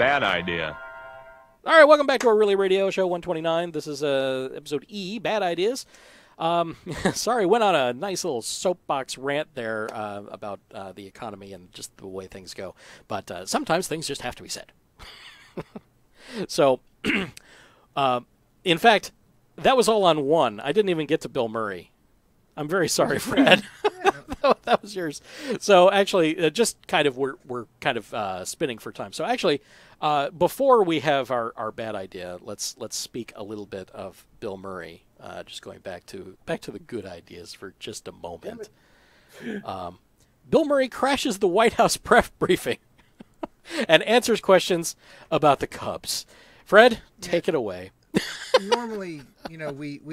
bad idea. All right, welcome back to our Really Radio Show 129. This is episode E, Bad Ideas. Sorry, went on a nice little soapbox rant there about the economy and just the way things go. But sometimes things just have to be said. So, in fact, that was all on one. I didn't even get to Bill Murray. I'm very sorry, Fred. That was yours. So actually, just kind of we're kind of spinning for time. So actually, before we have our bad idea, let's speak a little bit of Bill Murray. Just going back to the good ideas for just a moment. Bill Murray crashes the White House press briefing and answers questions about the Cubs. Fred, take it away. Normally, we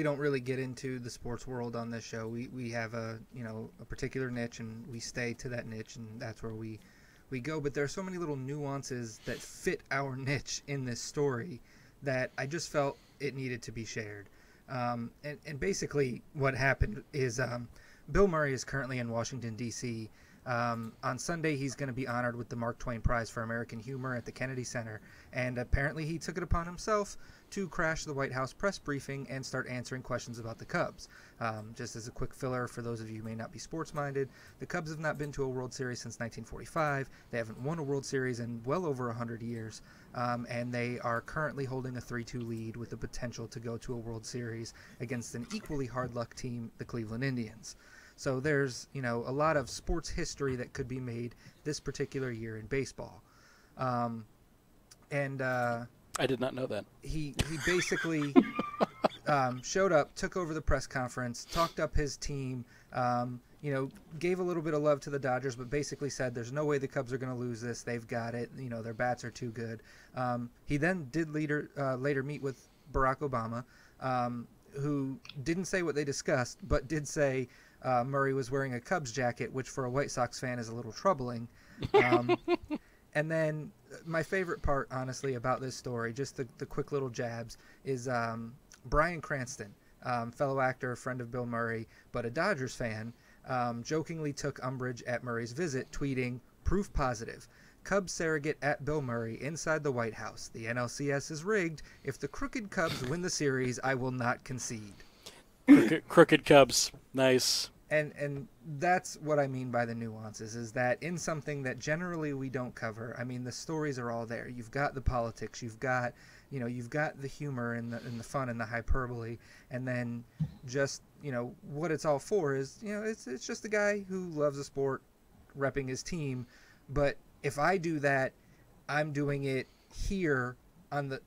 don't really get into the sports world on this show. We have a particular niche, and we stay to that niche, and that's where we go. But there are so many little nuances that fit our niche in this story that I just felt it needed to be shared. And basically what happened is Bill Murray is currently in Washington, D.C. On Sunday, he's going to be honored with the Mark Twain Prize for American Humor at the Kennedy Center. And apparently he took it upon himself to crash the White House press briefing and start answering questions about the Cubs. Just as a quick filler for those of you who may not be sports-minded, the Cubs have not been to a World Series since 1945. They haven't won a World Series in well over 100 years. And they are currently holding a 3-2 lead with the potential to go to a World Series against an equally hard-luck team, the Cleveland Indians. So there's, a lot of sports history that could be made this particular year in baseball. I did not know that. He basically showed up, took over the press conference, talked up his team, gave a little bit of love to the Dodgers, but basically said there's no way the Cubs are going to lose this. They've got it. Their bats are too good. He then did later meet with Barack Obama, who didn't say what they discussed, but did say – Murray was wearing a Cubs jacket, which for a White Sox fan is a little troubling. And then my favorite part, honestly, about this story, just the quick little jabs, is Brian Cranston, fellow actor, friend of Bill Murray, but a Dodgers fan, jokingly took umbrage at Murray's visit, tweeting, "Proof positive. Cubs surrogate at Bill Murray inside the White House. The NLCS is rigged. If the crooked Cubs win the series, I will not concede." Crooked Cubs. Nice. And that's what I mean by the nuances, is that in something that generally we don't cover, I mean, the stories are all there. You've got the politics, you've got, you've got the humor and the fun and the hyperbole. And then just, what it's all for is, it's just a guy who loves a sport repping his team. But if I do that, I'm doing it here on the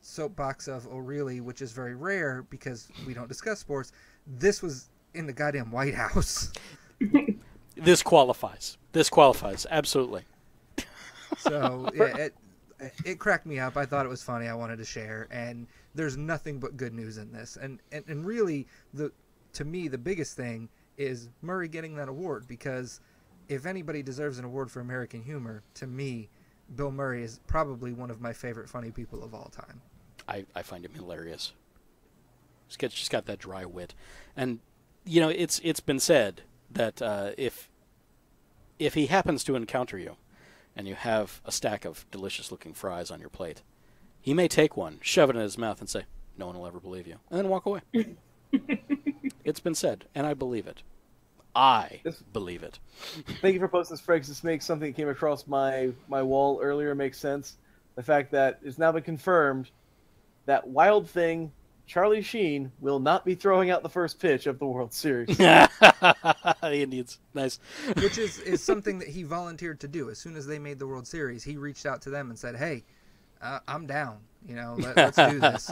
soapbox of O'Reilly, which is very rare because we don't discuss sports. This was in the goddamn White House. This qualifies. Absolutely. So yeah, it cracked me up. I thought it was funny. I wanted to share, and there's nothing but good news in this. And really to me, the biggest thing is Murray getting that award, because if anybody deserves an award for American humor, to me, Bill Murray is probably one of my favorite funny people of all time. I find him hilarious. He's just got that dry wit. And, it's been said that if he happens to encounter you and you have a stack of delicious-looking fries on your plate, he may take one, shove it in his mouth, and say, "No one will ever believe you," and then walk away. It's been said, and I believe it. Believe it. Thank you for posting this, Fred, because this makes something that came across my wall earlier make sense. The fact that it's now been confirmed that wild thing Charlie Sheen will not be throwing out the first pitch of the World Series. The Indians. Nice. Which is something that he volunteered to do. As soon as they made the World Series, he reached out to them and said, "Hey, I'm down. Let's do this."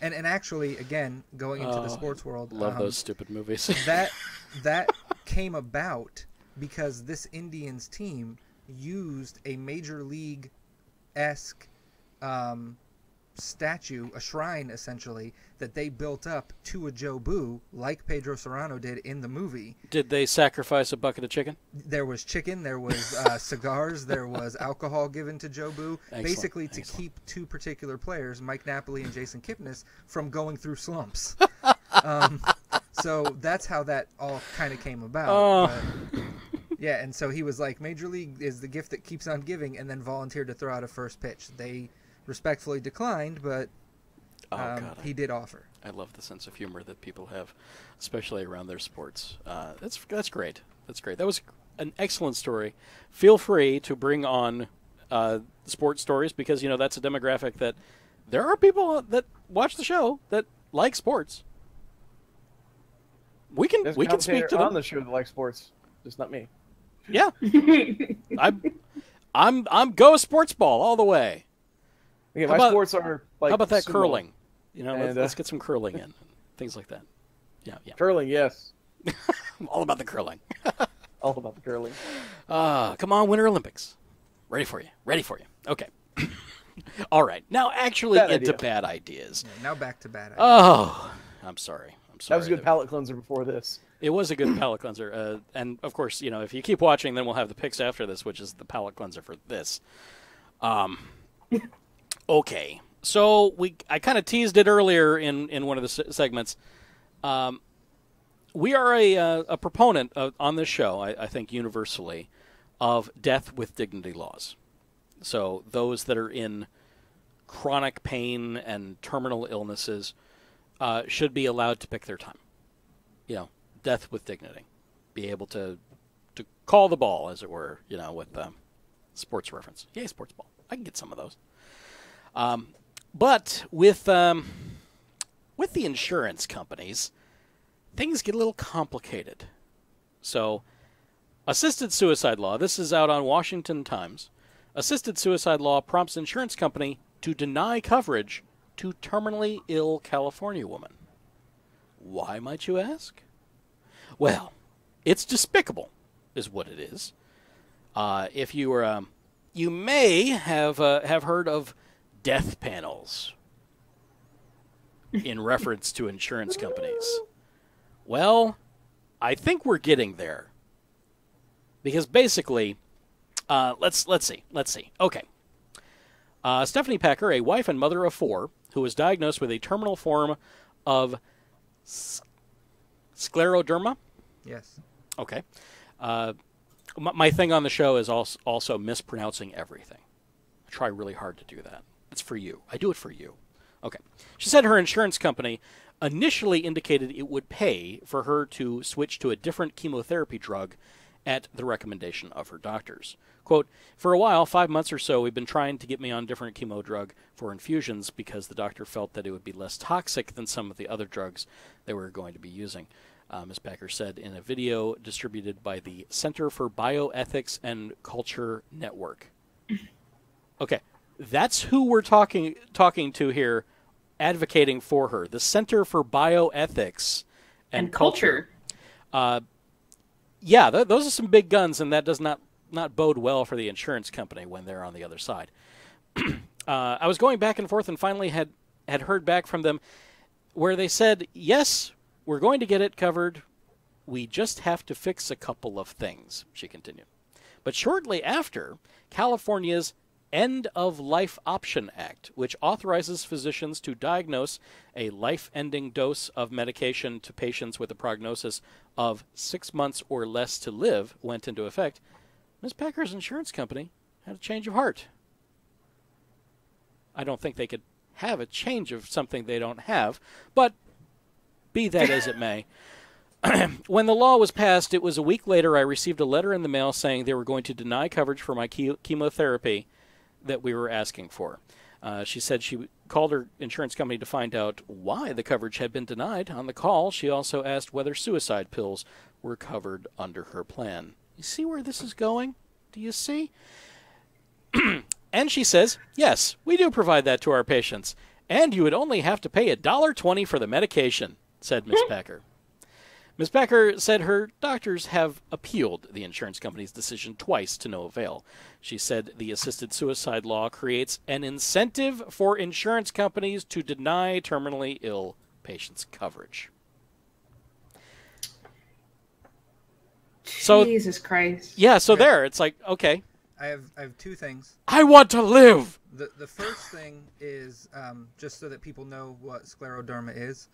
And actually, again, going into the sports world, love those stupid movies. that came about because this Indians team used a major league-esque statue, a shrine essentially, that they built up to a Joe Boo, like Pedro Serrano did in the movie. Did they sacrifice a bucket of chicken? There was chicken, there was cigars, there was alcohol given to Joe Boo, basically to keep two particular players, Mike Napoli and Jason Kipnis, from going through slumps. So that's how that all kind of came about. Yeah, and so he was like, Major League is the gift that keeps on giving, and then volunteered to throw out a first pitch. They respectfully declined, but he did offer. I love the sense of humor that people have, especially around their sports. That's great. That's great. That was an excellent story. Feel free to bring on sports stories because, you know, that's a demographic that there are people that watch the show that like sports. We can speak to them on the show that like sports, just not me. Yeah, I'm go sports ball all the way. Yeah, my sports are like how about that sumo. Curling? You know, and, let's get some curling in, things like that. Yeah, yeah. Curling, yes. I'm all about the curling. All about the curling. Come on, Winter Olympics. Ready for you. Ready for you. Okay. All right. Now actually into bad ideas. Yeah, now back to bad ideas. Oh, I'm sorry. That was a good palate cleanser before this. It was a good palate cleanser. And, of course, you know, if you keep watching, then we'll have the picks after this, which is the palate cleanser for this. Okay. So I kind of teased it earlier in one of the segments. We are a proponent on this show, I think universally, of death with dignity laws. So those that are in chronic pain and terminal illnesses should be allowed to pick their time. You know, death with dignity. Be able to call the ball, as it were, you know, with sports reference. Yay, sports ball. I can get some of those. But with the insurance companies, things get a little complicated. So assisted suicide law. This is out on Washington Times. Assisted suicide law prompts insurance company to deny coverage to terminally ill California woman. Why, might you ask? Well, it's despicable, is what it is. If you were, you may have heard of death panels in reference to insurance companies. Well, I think we're getting there because basically, let's see. Okay, Stephanie Packer, a wife and mother of four, who was diagnosed with a terminal form of scleroderma? Yes. Okay. My thing on the show is also mispronouncing everything. I try really hard to do that. It's for you. I do it for you. Okay. She said her insurance company initially indicated it would pay for her to switch to a different chemotherapy drug at the recommendation of her doctors. Quote, for a while, 5 months or so, we've been trying to get me on different chemo drug for infusions because the doctor felt that it would be less toxic than some of the other drugs they were going to be using, Ms. Packer said in a video distributed by the Center for Bioethics and Culture Network. Okay, that's who we're talking to here, advocating for her, the Center for Bioethics and Culture. Yeah, those are some big guns, and that does not bode well for the insurance company when they're on the other side. I was going back and forth and finally had heard back from them where they said, yes, we're going to get it covered. We just have to fix a couple of things, she continued. But shortly after, California's End of Life Option Act, which authorizes physicians to diagnose a life-ending dose of medication to patients with a prognosis of 6 months or less to live, went into effect. Ms. Packer's insurance company had a change of heart. I don't think they could have a change of something they don't have, but be that as it may. When the law was passed, it was a week later I received a letter in the mail saying they were going to deny coverage for my chemotherapy that we were asking for. She said she called her insurance company to find out why the coverage had been denied. On the call, she also asked whether suicide pills were covered under her plan. You see where this is going? Do you see? And she says, yes, we do provide that to our patients, and you would only have to pay $1.20 for the medication, said Ms. Packer. Ms. Packer said her doctors have appealed the insurance company's decision twice to no avail. She said the assisted suicide law creates an incentive for insurance companies to deny terminally ill patients coverage. Jesus Christ. Yeah, so there, it's like, okay. I have two things. I want to live! The first thing is, just so that people know what scleroderma is,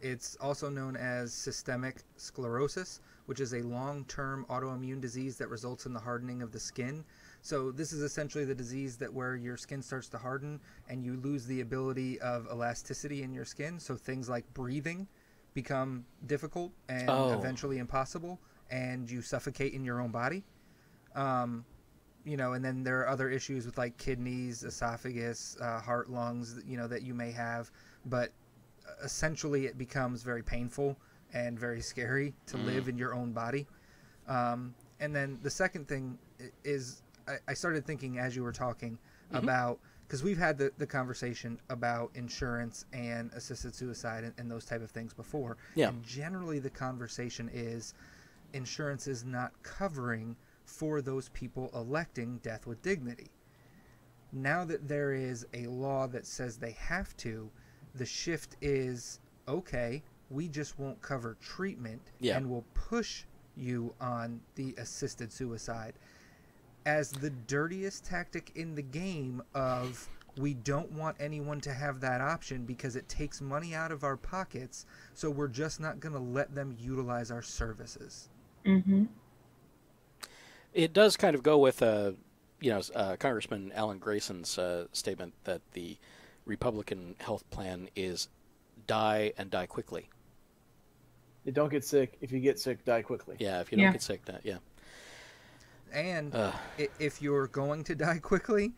It's also known as systemic sclerosis, which is a long-term autoimmune disease that results in the hardening of the skin. So this is essentially the disease that where your skin starts to harden and you lose the ability of elasticity in your skin. So things like breathing become difficult and eventually impossible, and you suffocate in your own body. You know, and then there are other issues with like kidneys, esophagus, heart, lungs, you know, that you may have, but essentially it becomes very painful and very scary to live in your own body. And then the second thing is, I started thinking as you were talking about, because we've had the conversation about insurance and assisted suicide and those type of things before. Yeah. And generally the conversation is insurance is not covering for those people electing death with dignity. Now that there is a law that says they have to, the shift is, okay, we just won't cover treatment and we'll push you on the assisted suicide as the dirtiest tactic in the game of, we don't want anyone to have that option because it takes money out of our pockets, so we're just not going to let them utilize our services. Mm-hmm. It does kind of go with, you know, Congressman Alan Grayson's statement that the Republican health plan is die and die quickly. You don't get sick. If you get sick, die quickly. Yeah, if you don't get sick, die, And if you're going to die quickly,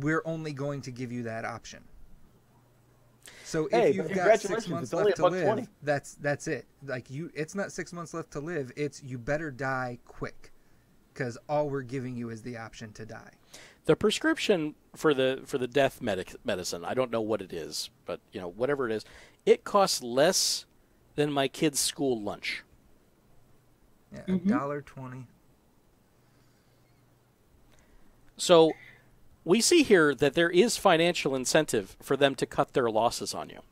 we're only going to give you that option. So if you've got 6 months left to live, that's it. Like you, it's not 6 months left to live. It's you better die quick, because all we're giving you is the option to die. The prescription for the death medicine, I don't know what it is, but you know, whatever it is, it costs less than my kid's school lunch. Yeah, $1.20. So we see here that there is financial incentive for them to cut their losses on you.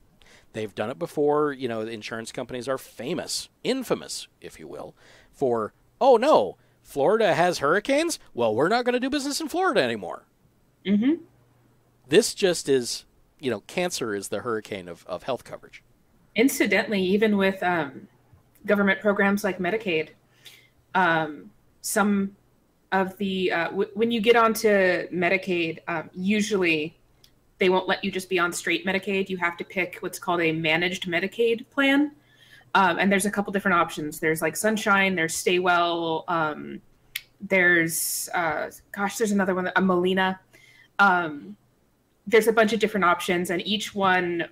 They've done it before. You know, the insurance companies are famous, infamous, if you will, for, oh no, Florida has hurricanes? Well, we're not going to do business in Florida anymore. Mm-hmm. This just is, you know, cancer is the hurricane of health coverage. Incidentally, even with government programs like Medicaid, some of the when you get onto Medicaid, usually they won't let you just be on straight Medicaid. You have to pick what's called a managed Medicaid plan. And there's a couple different options. There's like Sunshine, there's Stay Well, there's, gosh, there's another one, Molina. There's a bunch of different options, and each one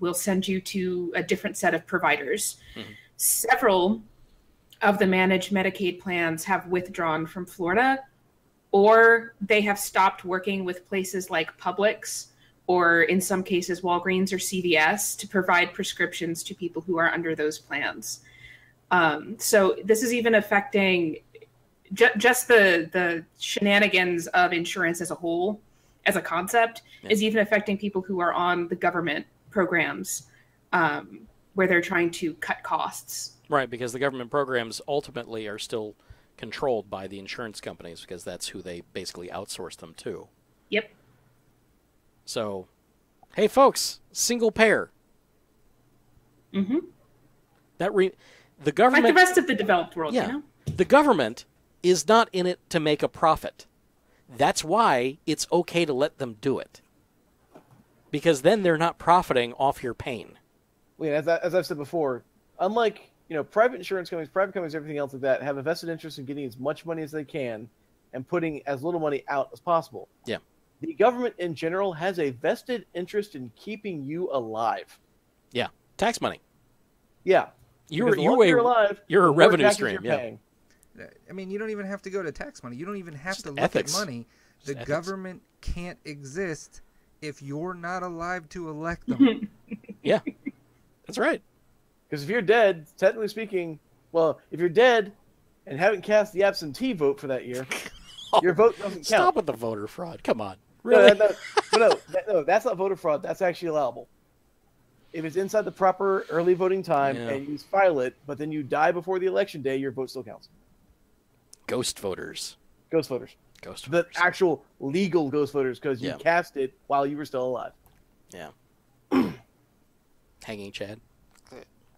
will send you to a different set of providers. Mm-hmm. Several of the managed Medicaid plans have withdrawn from Florida, or they have stopped working with places like Publix, or in some cases, Walgreens or CVS, to provide prescriptions to people who are under those plans. So this is even affecting just the shenanigans of insurance as a whole, as a concept, is even affecting people who are on the government programs where they're trying to cut costs. Right, because the government programs ultimately are still controlled by the insurance companies, because that's who they basically outsource them to. Yep. So, hey folks, single payer. Mm-hmm. That the government, like the rest of the developed world, you know? The government is not in it to make a profit. That's why it's okay to let them do it, because then they're not profiting off your pain. Well, yeah, as I've said before, unlike, you know, private insurance companies, private companies, everything else like that, have a vested interest in getting as much money as they can and putting as little money out as possible. Yeah. The government in general has a vested interest in keeping you alive. Yeah, tax money. Yeah, you're alive. You're a revenue stream. Yeah, paying. I mean, you don't even have to go to tax money. You don't even have to look at money. The government can't exist if you're not alive to elect them. Yeah, that's right. Because if you're dead, technically speaking, well, if you're dead and haven't cast the absentee vote for that year, your vote doesn't count. Stop with the voter fraud. Come on. Really? No, that's not voter fraud. That's actually allowable. If it's inside the proper early voting time and you file it, but then you die before the election day, your vote still counts. Ghost voters. Ghost voters. Ghost voters. The actual legal ghost voters, because you cast it while you were still alive. Yeah. Hanging Chad.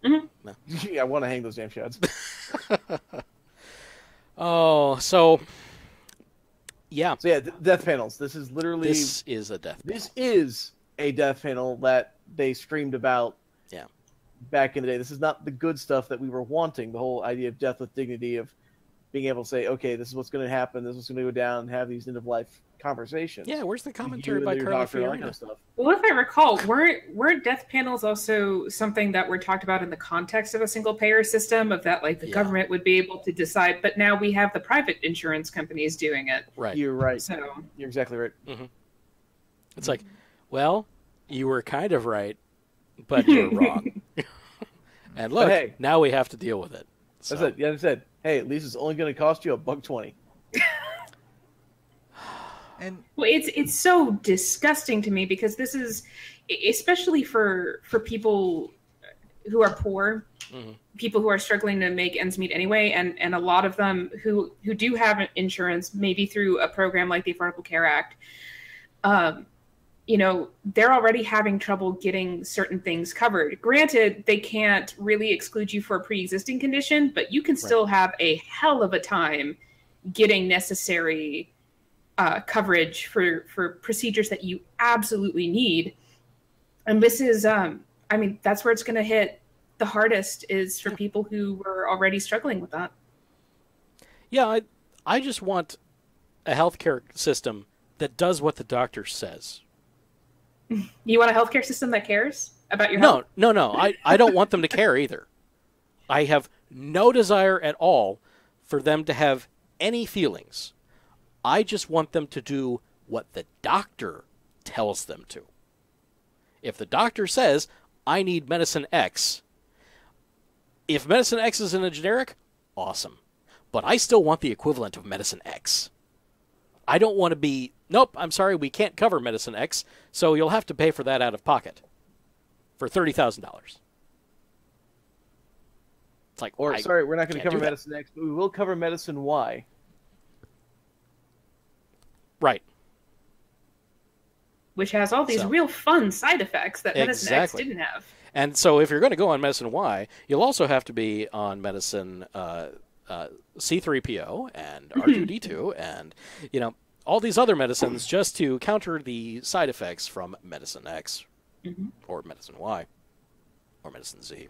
Mm-hmm. No. Yeah, I want to hang those damn chads. Oh, so yeah. So yeah, death panels. This is literally this is a death panel that they screamed about. Yeah. Back in the day, this is not the good stuff that we were wanting. The whole idea of death with dignity, of being able to say, okay, this is what's going to happen. This is what's going to go down, and have these end of life conversations. Yeah, where's the commentary by Carly Fiorina? Well, if I recall, were death panels also something that were talked about in the context of a single payer system, of that, like, the government would be able to decide, but now we have the private insurance companies doing it. Right. You're right. So you're exactly right. Mm-hmm. It's like, well, you were kind of right, but you're wrong. And look, hey, now we have to deal with it. So. That's it. Yeah, I said, hey, at least it's only going to cost you $1.20. And well, it's so disgusting to me, because this is, especially for people who are poor, mm-hmm. people who are struggling to make ends meet anyway, and a lot of them who do have insurance, maybe through a program like the Affordable Care Act, you know, they're already having trouble getting certain things covered. Granted, they can't really exclude you for a pre-existing condition, but you can still have a hell of a time getting necessary coverage for procedures that you absolutely need. And this is, I mean, that's where it's going to hit the hardest, is for people who were already struggling with that. Yeah, I just want a healthcare system that does what the doctor says. You want a healthcare system that cares about your health? No. I don't want them to care either. I have no desire at all for them to have any feelings. I just want them to do what the doctor tells them to. If the doctor says, I need medicine X, if medicine X is in a generic, awesome. But I still want the equivalent of medicine X. I don't want to be, nope, I'm sorry, we can't cover medicine X, so you'll have to pay for that out of pocket for $30,000. It's like, or sorry, we're not going to cover medicine X, but we will cover medicine Y. Right. Which has all these real fun side effects that medicine X didn't have. And so if you're going to go on medicine Y, you'll also have to be on medicine C3PO and R2D2 and, you know, all these other medicines just to counter the side effects from medicine X or medicine Y or medicine Z.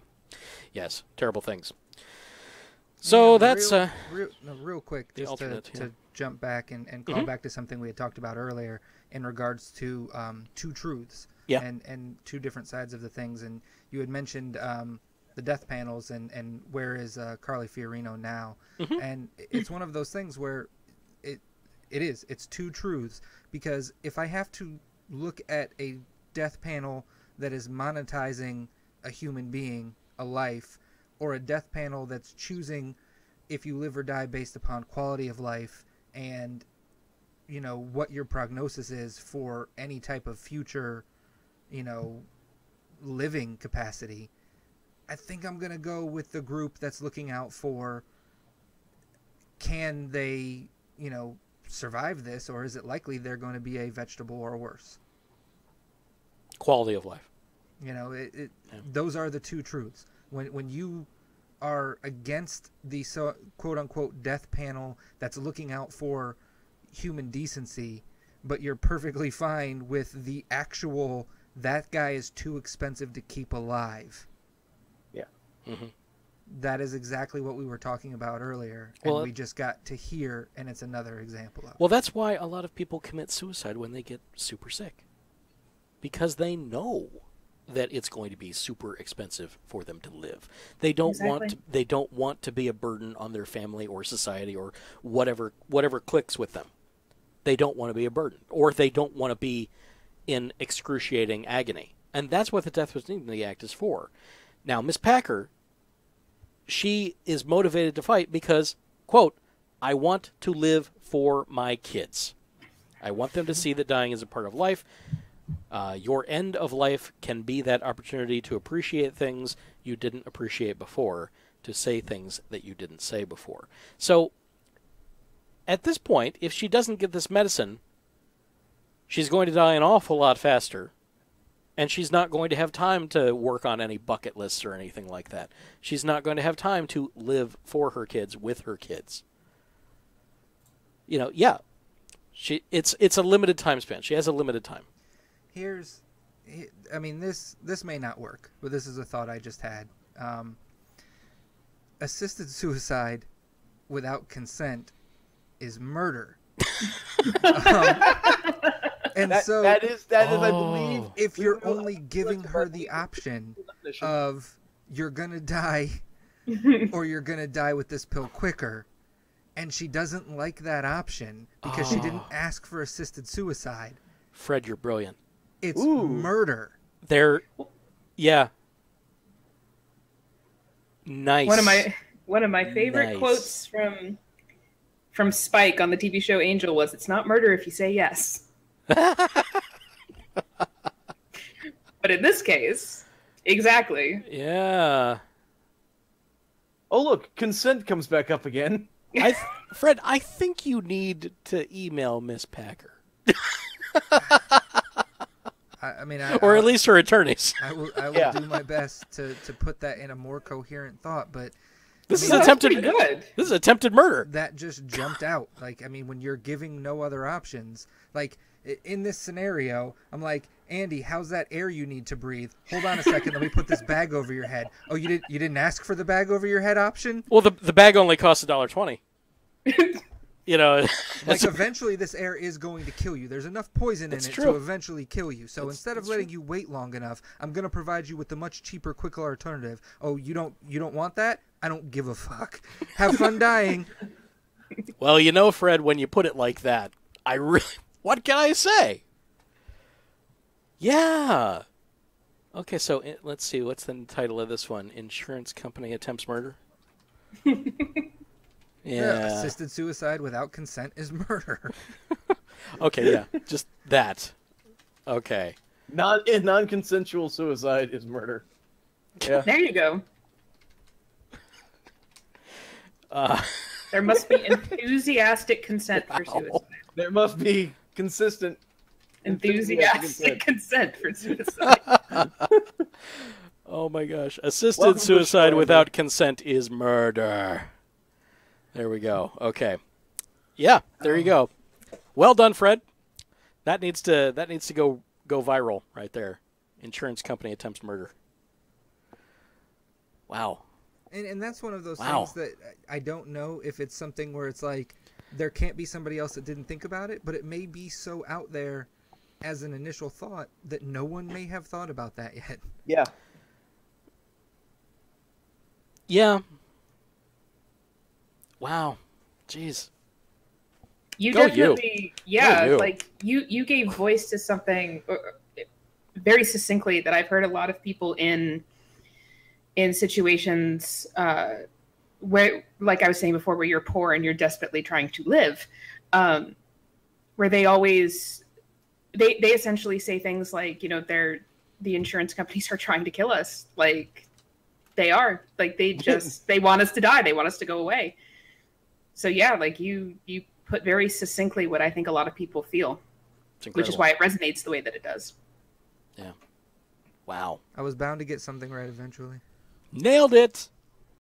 Yes, terrible things. So yeah, that's... real quick, just to jump back and call back to something we had talked about earlier in regards to two truths and two different sides of the things. And you had mentioned... the death panels and where is Carly Fiorina now? And it's one of those things where it's two truths, because if I have to look at a death panel that is monetizing a human being, a life, or a death panel that's choosing if you live or die based upon quality of life and, you know, what your prognosis is for any type of future, you know, living capacity, I think I'm going to go with the group that's looking out for, can they, you know, survive this, or is it likely they're going to be a vegetable or worse? Quality of life. You know, those are the two truths. When you are against the quote-unquote death panel that's looking out for human decency, but you're perfectly fine with the actual, that guy is too expensive to keep alive. That is exactly what we were talking about earlier, and we just got to here, and it's another example of it. Well, that's why a lot of people commit suicide when they get super sick, because they know that it's going to be super expensive for them to live. They don't want to, they don't want to be a burden on their family or society or whatever clicks with them. They don't want to be a burden, or they don't want to be in excruciating agony, and that's what the Death with Dignity Act is for. Now, Ms. Packer, she is motivated to fight because, quote, I want to live for my kids. I want them to see that dying is a part of life. Your end of life can be that opportunity to appreciate things you didn't appreciate before, to say things that you didn't say before. So, at this point, if she doesn't get this medicine, she's going to die an awful lot faster And she's not going to have time to work on any bucket lists or anything like that. She's not going to have time to live for her kids, with her kids. You know, yeah. It's a limited time span. She has a limited time. Here's, I mean, this may not work, but this is a thought I just had. Assisted suicide without consent is murder. And that, so that is, I believe, if you're only giving her the option of you're gonna die or you're gonna die with this pill quicker, and she doesn't like that option because she didn't ask for assisted suicide. Fred, you're brilliant. It's murder. They're, yeah. Nice. One of my favorite quotes from Spike on the TV show Angel was, "It's not murder if you say yes." But in this case, exactly. Yeah. Oh, look, consent comes back up again. Fred, I think you need to email Miss Packer. I mean, or at least her attorneys. I will yeah. do my best to put that in a more coherent thought, but this is attempted murder. That just jumped out. Like, I mean, when you're giving no other options, like in this scenario, I'm like, Andy, how's that air you need to breathe? Hold on a second. Let me put this bag over your head. Oh, you didn't ask for the bag over your head option? Well, the bag only costs $1.20. You know, like eventually this air is going to kill you. There's enough poison in it to eventually kill you. So instead of letting you wait long enough, I'm going to provide you with the much cheaper, quicker alternative. Oh, you don't want that? I don't give a fuck. Have fun dying. Well, you know, Fred, when you put it like that, I really, what can I say? Yeah. Okay, so let's see. What's the title of this one? Insurance company attempts murder. Yeah. Assisted suicide without consent is murder. Okay, yeah. Just that. Okay. Non-consensual suicide is murder. Yeah. There you go. There must be enthusiastic consent for suicide. There must be consistent enthusiastic consent for suicide. Oh my gosh. Assisted suicide without consent is murder. There we go. Okay. Yeah, there you go. Well done, Fred. That needs to go viral right there. Insurance company attempts murder. Wow. And that's one of those things that I don't know if it's something where it's like there can't be somebody else that didn't think about it, but it may be so out there as an initial thought that no one may have thought about that yet. Yeah. Yeah. Wow. Jeez. You definitely, yeah, like you gave voice to something very succinctly that I've heard a lot of people in situations where, like I was saying before, where you're poor and you're desperately trying to live, where they always, they essentially say things like, you know, the insurance companies are trying to kill us. Like they are, like they just, they want us to die. They want us to go away. So yeah, like you put very succinctly what I think a lot of people feel, which is why it resonates the way that it does. Yeah. Wow. I was bound to get something right eventually. Nailed it.